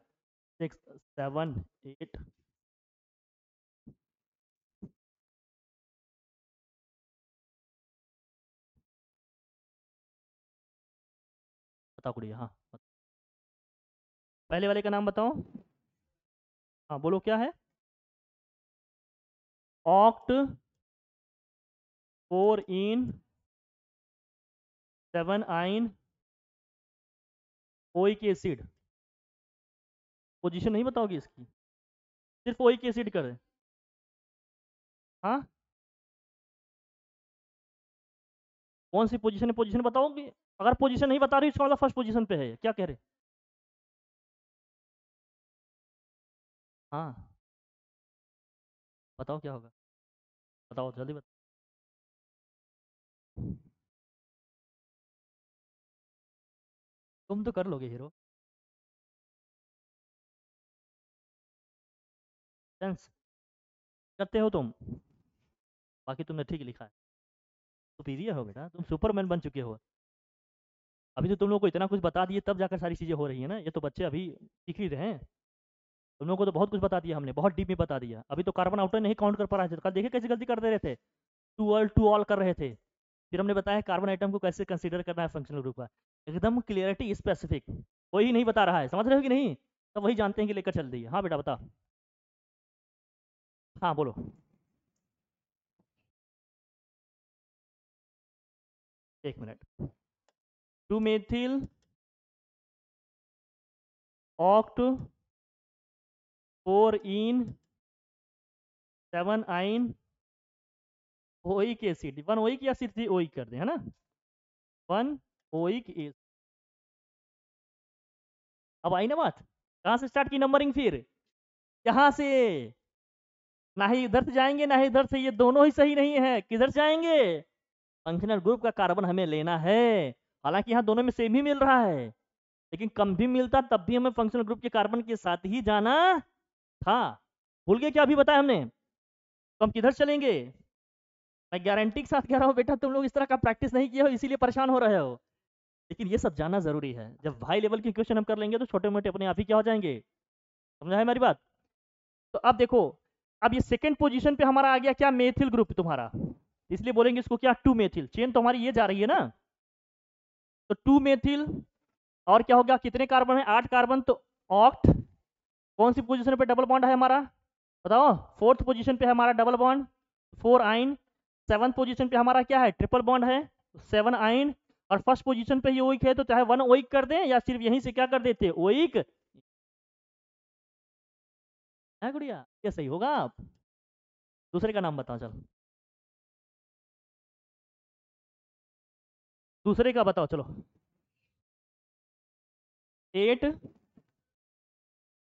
6 7 8 बताओ गुड़िया। हाँ पहले वाले का नाम बताओ। हाँ बोलो क्या है। ऑक्ट 4 इन 7 आइन ओइक एसिड। पोजीशन नहीं बताओगी इसकी, सिर्फ ओइक एसिड करें। हाँ कौन सी पोजीशन है, पोजीशन बताओगी। अगर पोजीशन नहीं बता रही इसका मतलब फर्स्ट पोजीशन पे है। क्या कह रहे। हाँ बताओ क्या होगा, बताओ जल्दी बताओ। तुम तो कर लोगे हीरो। सेंस करते हो तुम, बाकी तुमने ठीक लिखा है। सुपीरियर हो बेटा, तुम सुपरमैन बन चुके हो। अभी तो तुम लोग को इतना कुछ बता दिए तब जाकर सारी चीज़ें हो रही है ना। ये तो बच्चे अभी सीख ही रहे हैं। तुम लोगों को तो बहुत कुछ बता दिया हमने, बहुत डीप में बता दिया। अभी तो कार्बन आउटर नहीं काउंट कर पा रहा है। कल देखिए कैसी गलती कर दे रहे थे, टू ऑल कर रहे थे। फिर हमने बताया कार्बन आइटम को कैसे कंसीडर करना है फंक्शनल ग्रुप का। एकदम क्लियरिटी स्पेसिफिक, वही नहीं बता रहा है। समझ रहे हो कि नहीं, सब वही जानते हैं कि लेकर चल रही है। हाँ बेटा बता। हाँ बोलो। एक मिनट। 2 मेथिल ऑक्ट 4 इन 7 आइन ओइक एसिड। 1 ओइक या सिर्फ 3 ओइक कर दे है ना। 1 ओइक एसिड। अब आई ना बात। कहाँ से स्टार्ट की नंबरिंग, फिर यहाँ से। ना ही इधर से जाएंगे ना ही इधर से, ये दोनों ही सही नहीं है। किधर जाएंगे, फंक्शनल ग्रुप का कार्बन हमें लेना है। हालांकि यहाँ दोनों में सेम ही मिल रहा है, लेकिन कम भी मिलता तब भी हमें फंक्शनल ग्रुप के कार्बन के साथ ही जाना था। भूल गए क्या, अभी बताया हमने। तो हम किधर चलेंगे, मैं गारंटी के साथ कह रहा हूँ बेटा। तुम लोग इस तरह का प्रैक्टिस नहीं किया हो इसीलिए परेशान हो रहे हो, लेकिन ये सब जानना जरूरी है। जब हाई लेवल के क्वेश्चन हम कर लेंगे तो छोटे मोटे अपने आप ही क्या हो जाएंगे। समझा है मेरी बात। तो अब देखो, अब ये सेकंड पोजीशन पे हमारा आ गया क्या, मेथिल ग्रुप तुम्हारा। इसलिए बोलेंगे इसको क्या, 2 मेथिल। चेन तो हमारी ये जा रही है ना, तो 2 मेथिल और क्या हो गया, कितने कार्बन है, 8 कार्बन। तो ऑक्ट कौन सी पोजीशन पे डबल बॉन्ड है हमारा, बताओ। 4th पोजीशन पे हमारा डबल बॉन्ड 4 आइन। 7th पोजीशन पे हमारा क्या है, ट्रिपल बॉन्ड है 7 आइन। और फर्स्ट पोजीशन पे ये ओइक है, तो चाहे 1 ओइक कर दें या सिर्फ यहीं से क्या कर देते, ओइक है गुड़िया। ये सही होगा। आप दूसरे का नाम बताओ। चलो दूसरे का बताओ। चलो 8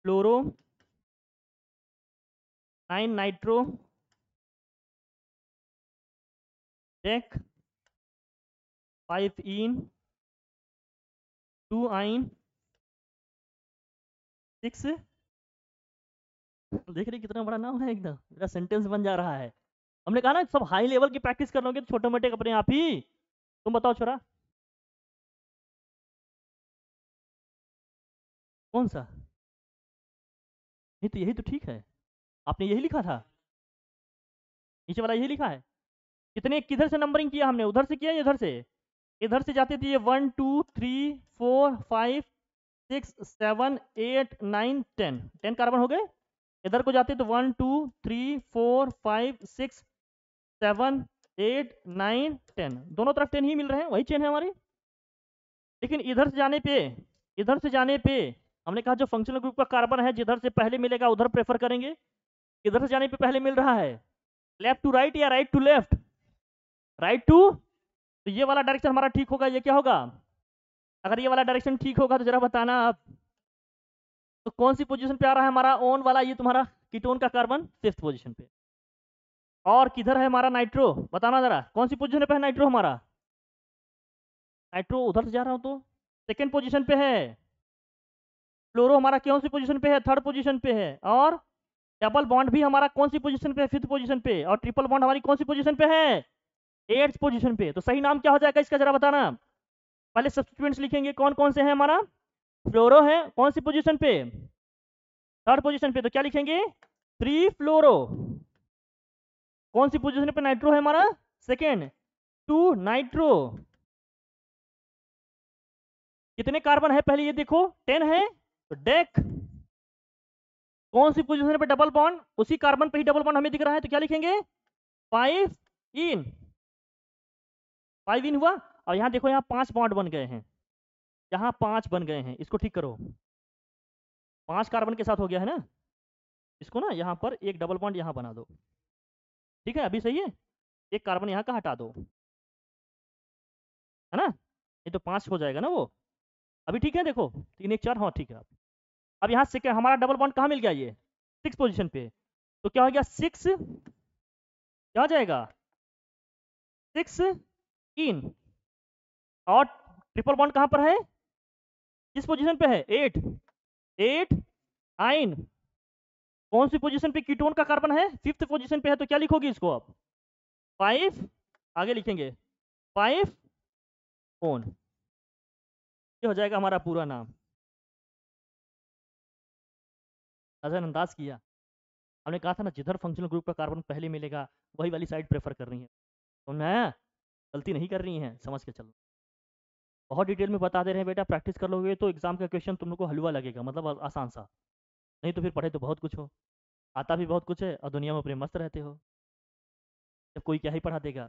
फ्लोरो 9 नाइट्रो टेक 5 इन 2 आइन 6। देख रहे कितना बड़ा नाम है, एकदम मेरा सेंटेंस बन जा रहा है। हमने कहा ना सब हाई लेवल की प्रैक्टिस कर लोगे तो छोटे मोटे अपने आप ही। तुम बताओ छोरा कौन सा। नहीं तो यही तो ठीक है, आपने यही लिखा था, नीचे वाला यही लिखा है। कितने किधर से नंबरिंग किया हमने, उधर से किया इधर से। इधर से जाते थे ये 1 2 3 4 5 6 7 8 9 10। 10 कार्बन हो गए। इधर को जाते तो 1 2 3 4 5 6 7 8 9 10। दोनों तरफ 10 ही मिल रहे हैं, वही चेन है हमारी। लेकिन इधर से जाने पे हमने कहा जो फंक्शनल ग्रुप का कार्बन है जिधर से पहले मिलेगा उधर प्रेफर करेंगे। इधर से जाने पे पहले मिल रहा है लेफ्ट टू राइट या right to left, right to, तो ये वाला डायरेक्शन हमारा ठीक होगा। ये क्या होगा, अगर ये वाला डायरेक्शन ठीक होगा तो जरा बताना आप। तो कौन सी पोजीशन पे आ रहा है हमारा ओन वाला, ये तुम्हारा कीटोन का कार्बन 5th पोजीशन पे। और किधर है हमारा नाइट्रो, बताना जरा कौन सी पोजीशन पे है नाइट्रो हमारा। नाइट्रो उधर से जा रहा हूं तो 2nd पोजीशन पे है। फ्लोरो हमारा कौन सी पोजीशन पे है, 3rd पोजीशन पे है। और डबल बॉन्ड भी हमारा कौन सी पोजीशन पे है, 5th पोजीशन पे। और ट्रिपल बॉन्ड हमारी कौन सी पोजीशन पे है, 8th पोजीशन पे। तो सही नाम क्या हो जाएगा इसका जरा बताना। पहले सब्स्टिट्यूएंट्स लिखेंगे, कौन कौन से है हमारा। फ्लोरो है कौन सी पोजीशन पे, 3rd पोजीशन पे, तो क्या लिखेंगे 3 फ्लोरो। कौन सी पोजीशन पे नाइट्रो है हमारा, 2nd 2 नाइट्रो। कितने कार्बन है पहले ये देखो, 10 है तो डेक कौन सी पोजीशन पे डबल बॉन्ड, उसी कार्बन पे ही डबल बॉन्ड हमें दिख रहा है, तो क्या लिखेंगे 5 इन हुआ। और यहाँ देखो यहाँ 5 बॉन्ड बन गए हैं, यहाँ 5 बन गए हैं, इसको ठीक करो, 5 कार्बन के साथ हो गया है ना, इसको ना यहाँ पर एक डबल बॉन्ड यहाँ बना दो, ठीक है अभी सही है, एक कार्बन यहाँ का हटा दो है ना, ये तो 5 हो जाएगा ना वो, अभी ठीक है देखो 3 1 4 हाँ ठीक है। अब यहाँ से हमारा डबल बॉन्ड कहाँ मिल गया, ये 6 पोजीशन पे, तो क्या हो गया 6, क्या हो जाएगा 6 इन, और ट्रिपल बॉन्ड कहाँ पर है, किस पोजीशन पे है 8 आइन, कौन सी पोजीशन पे कीटोन का कार्बन है 5th पोजीशन पे है, तो क्या लिखोगे इसको आप 5, आगे लिखेंगे 5 ओन, ये हो जाएगा हमारा पूरा नाम। अजन अंदाज किया, हमने कहा था ना जिधर फंक्शनल ग्रुप का कार्बन पहले मिलेगा वही वाली साइड प्रेफर कर रही है, तो ना गलती नहीं कर रही है, समझ के चलो, बहुत डिटेल में बता दे रहे हैं बेटा, प्रैक्टिस कर लोगे तो एग्जाम का क्वेश्चन तुम लोग को हलवा लगेगा, मतलब आसान सा, नहीं तो फिर पढ़े तो बहुत कुछ हो, आता भी बहुत कुछ है और दुनिया में अपने मस्त रहते हो, जब कोई क्या ही पढ़ा देगा,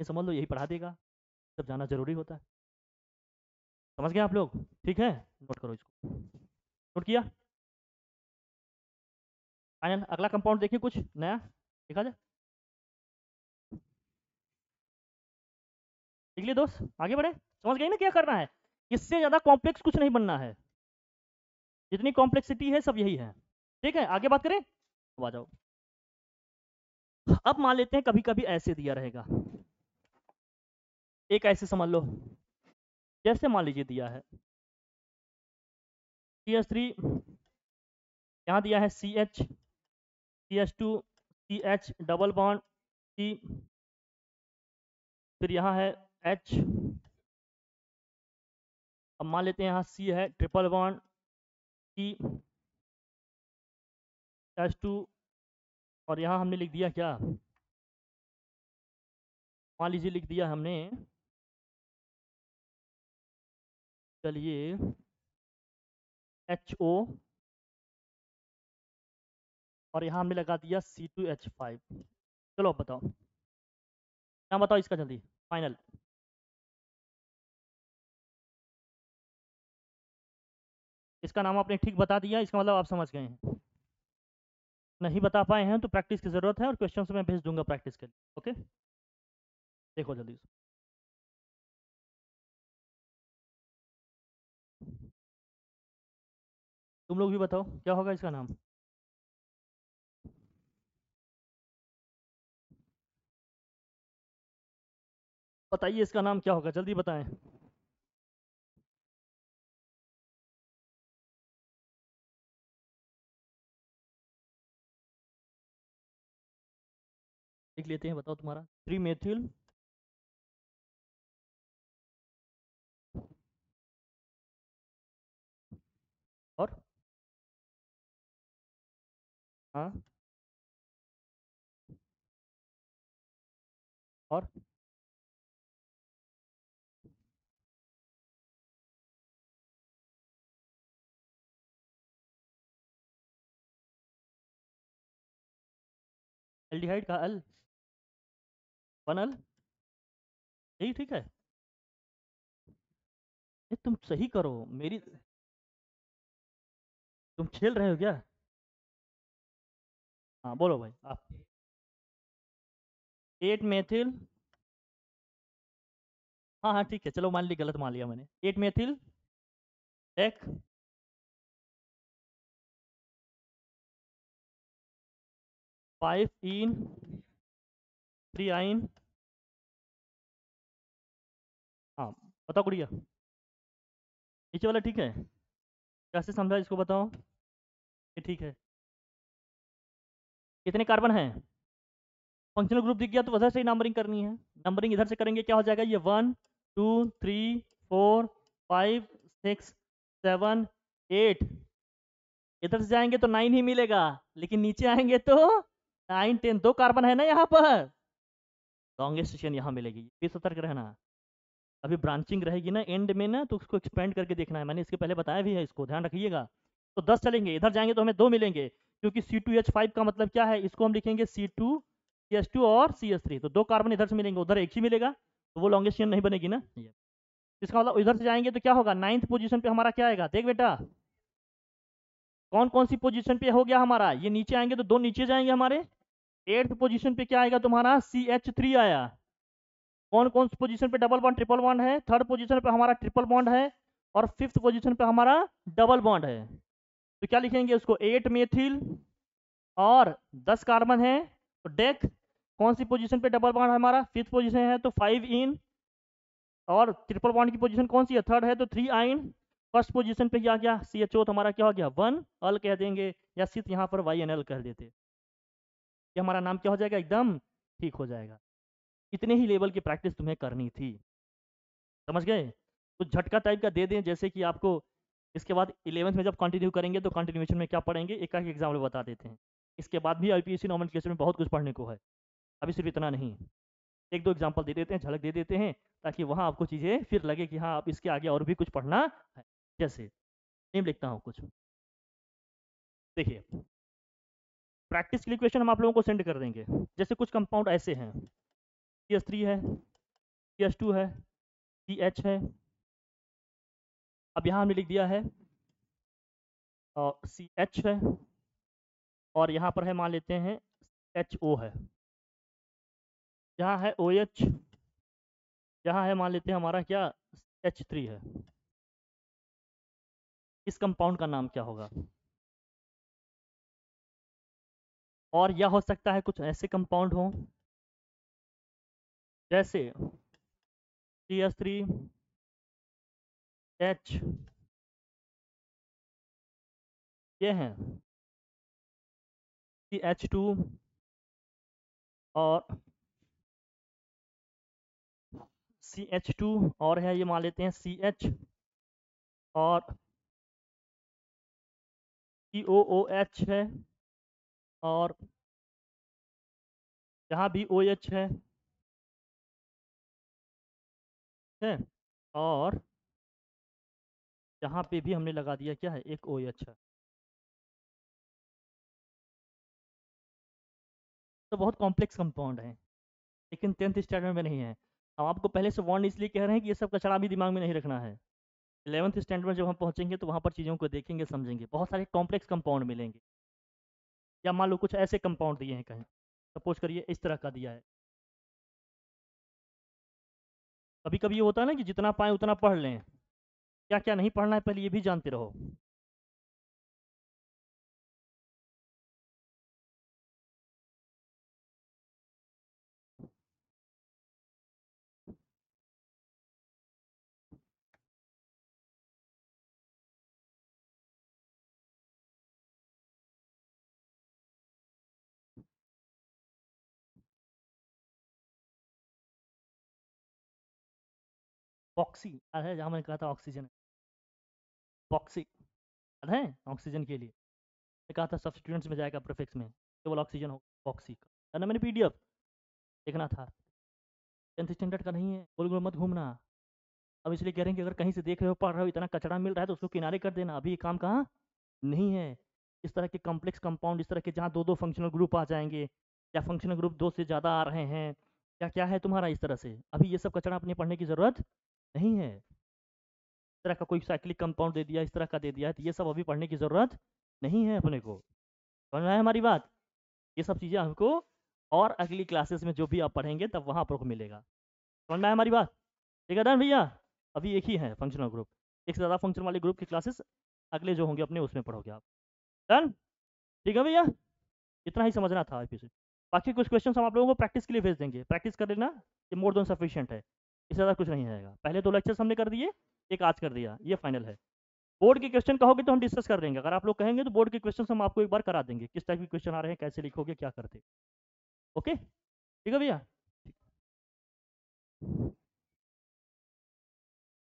ये समझ लो यही पढ़ा देगा, तब जाना जरूरी होता है, समझ गए आप लोग, ठीक है नोट करो इसको, नोट किया। फाइनल अगला कंपाउंड देखिए कुछ नया देखा जाए, देख लिए दोस्त आगे बढ़े, समझ गए ना क्या करना है, इससे ज़्यादा कॉम्प्लेक्स कुछ नहीं बनना है, जितनी कॉम्प्लेक्सिटी है सब यही है, ठीक है आगे बात करें, अब आ जाओ। अब मान लेते हैं कभी कभी ऐसे दिया रहेगा, एक ऐसे समझ लो, जैसे मान लीजिए दिया है CH3, यहाँ दिया है CH, CH2, CH double bond C, फिर यहाँ है H, अब मान लेते हैं यहाँ C है ट्रिपल बॉन्ड C, CH2, और यहाँ हमने लिख दिया क्या, मान लीजिए लिख दिया हमने, चलिए HO, और यहाँ हमने लगा दिया C2H5। चलो अब बताओ, यहाँ बताओ इसका जल्दी फाइनल, इसका नाम आपने ठीक बता दिया, इसका मतलब आप समझ गए हैं, नहीं बता पाए हैं तो प्रैक्टिस की ज़रूरत है, और क्वेश्चन मैं भेज दूंगा प्रैक्टिस के लिए, ओके देखो जल्दी। तुम लोग भी बताओ क्या होगा इसका नाम, बताइए इसका नाम क्या होगा, जल्दी बताएं। लिख लेते हैं, बताओ तुम्हारा 3 मेथिल, और हाँ और एल्डिहाइड का एल, 1 एल, यही ठीक है, ये तुम सही करो, मेरी तुम खेल रहे हो क्या, हाँ बोलो भाई आप, 8 मेथिल, हाँ हाँ ठीक है चलो मान ली, गलत मान लिया मैंने, 8 मेथिल एक, इन 3 आइन, हाँ बताओ गुड़िया नीचे वाला ठीक है, कैसे समझा इसको बताओ, ये ठीक है, कितने कार्बन हैं, फंक्शनल ग्रुप दिख गया तो वजह से ही नंबरिंग करनी है, नंबरिंग इधर से करेंगे, क्या हो जाएगा ये 1 2 3 4 5 6 7 8, इधर से जाएंगे तो 9 ही मिलेगा, लेकिन नीचे आएंगे तो 9 10, 2 कार्बन है ना यहाँ पर, लॉन्गेस्ट चेन यहाँ मिलेगी, भी सतर्क रहना, अभी ब्रांचिंग रहेगी ना एंड में ना, तो उसको एक्सपेंड करके देखना है। मैंने इसके पहले बताया भी है, इसको ध्यान रखिएगा। तो 10 चलेंगे, इधर जाएंगे तो हमें 2 मिलेंगे, क्योंकि C2H5 का मतलब क्या है, इसको हम लिखेंगे C2CH2 और CH3। तो 2 कार्बन इधर से मिलेंगे, उधर एक ही मिलेगा, तो वो लॉन्गेस्ट चेन नहीं बनेगी ना। इसका मतलब इधर से जाएंगे तो क्या होगा, 9th पोजीशन पे हमारा क्या आएगा, देख बेटा कौन कौन सी पोजीशन पे हो गया हमारा। ये नीचे आएंगे तो 2 नीचे जाएंगे हमारे। 8th पोजीशन पे क्या आएगा तुम्हारा, CH3 आया। कौन कौन सी पोजीशन पे डबल बॉन्ड ट्रिपल बॉन्ड है, 3rd पोजीशन पे हमारा ट्रिपल बॉन्ड है और 5th पोजीशन पे हमारा डबल बॉन्ड है। तो क्या लिखेंगे उसको, 8 मेथिल और 10 कार्बन है। तो डेक कौन सी पोजीशन पे डबल बॉन्ड है हमारा, 5th पोजीशन है, तो 5 इन, और ट्रिपल बॉन्ड की पोजीशन कौन सी है, 3rd है, तो 3 आइन। 1st पोजीशन पे क्या गया CHO, तो हमारा क्या हो गया 1 अल कह देंगे, या सिर्फ यहाँ पर YNL कह देते, ये हमारा नाम क्या हो जाएगा, एकदम ठीक हो जाएगा। इतने ही लेवल की प्रैक्टिस तुम्हें करनी थी, समझ गए। कुछ झटका टाइप का दे दें, जैसे कि आपको इसके बाद 11th में जब कंटिन्यू करेंगे तो कंटिन्यूएशन में क्या पढ़ेंगे, एक एक एग्जाम्पल बता देते हैं। इसके बाद भी IUPAC नॉमेनक्लेचर में बहुत कुछ पढ़ने को है, अभी सिर्फ इतना नहीं, 1-2 एग्जाम्पल दे देते हैं, झलक दे देते हैं, ताकि वहाँ आपको चीज़ें फिर लगे कि हाँ आप इसके आगे और भी कुछ पढ़ना है। जैसे नेम लिखता हूँ कुछ, देखिए प्रैक्टिस के लिए क्वेश्चन हम आप लोगों को सेंड कर देंगे। जैसे कुछ कंपाउंड ऐसे हैं, CH3 है, CH2 है, CH है, अब यहाँ हमने लिख दिया है और CH है, और यहाँ पर है मान लेते हैं HO है, यहाँ है OH, यहाँ है मान लेते हैं हमारा क्या CH3 है। इस कंपाउंड का नाम क्या होगा, और यह हो सकता है कुछ ऐसे कंपाउंड हो जैसे CH3H, ये हैं CH2 और CH2, और है ये मान लेते हैं CH और COOH है, और यहाँ भी OH है और यहाँ पे भी हमने लगा दिया क्या है, एक OH है। तो बहुत कॉम्प्लेक्स कंपाउंड है, लेकिन 10th स्टैंडर्ड में नहीं है। हम आपको पहले से वार्न इसलिए कह रहे हैं कि ये सब कचड़ा भी दिमाग में नहीं रखना है। 11th स्टैंडर्ड में जब हम पहुँचेंगे तो वहाँ पर चीज़ों को देखेंगे, समझेंगे, बहुत सारे कॉम्प्लेक्स कंपाउंड मिलेंगे। या मान लो कुछ ऐसे कंपाउंड दिए हैं, कहीं सपोज करिए इस तरह का दिया है। कभी कभी ये होता है ना कि जितना पाए उतना पढ़ लें, क्या क्या नहीं पढ़ना है पहले ये भी जानते रहो। बॉक्सी है, जहाँ मैंने कहा था ऑक्सीजन है, बॉक्सी है ऑक्सीजन के लिए, मैंने कहा था सब्स्टिट्यूएंट्स में जाएगा, प्रीफिक्स में केवल ऑक्सीजन होगा, बॉक्सी का ना। मैंने PDF देखना था, 10th स्टैंडर्ड का नहीं है, गोल गोल मत घूमना। अब इसलिए कह रहे हैं कि अगर कहीं से देख रहे हो, पढ़ रहे हो, इतना कचरा मिल रहा है तो उसको किनारे कर देना। अभी ये काम कहाँ नहीं है। इस तरह के कॉम्प्लेक्स कंपाउंड, इस तरह के जहाँ 2-2 फंक्शनल ग्रुप आ जाएंगे, या फंक्शनल ग्रुप 2 से ज़्यादा आ रहे हैं, या क्या है तुम्हारा इस तरह से, अभी ये सब कचरा अपने पढ़ने की ज़रूरत नहीं है। इस तरह का कोई साइक्लिक कंपाउंड दे दिया, इस तरह का दे दिया है, तो ये सब अभी पढ़ने की ज़रूरत नहीं है अपने को। समझ रहे हैं हमारी बात। ये सब चीज़ें हमको और अगली क्लासेस में जो भी आप पढ़ेंगे तब वहाँ पर मिलेगा। समझ रहे हैं हमारी बात, ठीक है डन भैया। अभी एक ही है फंक्शनल ग्रुप, एक से ज़्यादा फंक्शन वाले ग्रुप की क्लासेस अगले जो होंगे अपने उसमें पढ़ोगे आप। डन, ठीक है भैया, इतना ही समझना था। फिर बाकी कुछ क्वेश्चन हम आप लोगों को प्रैक्टिस के लिए भेज देंगे, प्रैक्टिस कर लेना, ये मोर देन सफिशिएंट है, इससे ज़्यादा कुछ नहीं आएगा। पहले 2 लेक्चर्स हमने कर दिए, एक आज कर दिया, ये फाइनल है। बोर्ड के क्वेश्चन कहोगे तो हम डिस्कस कर लेंगे, अगर आप लोग कहेंगे तो बोर्ड के क्वेश्चन हम आपको एक बार करा देंगे, किस टाइप के क्वेश्चन आ रहे हैं, कैसे लिखोगे, क्या करते। ओके, ठीक है भैया।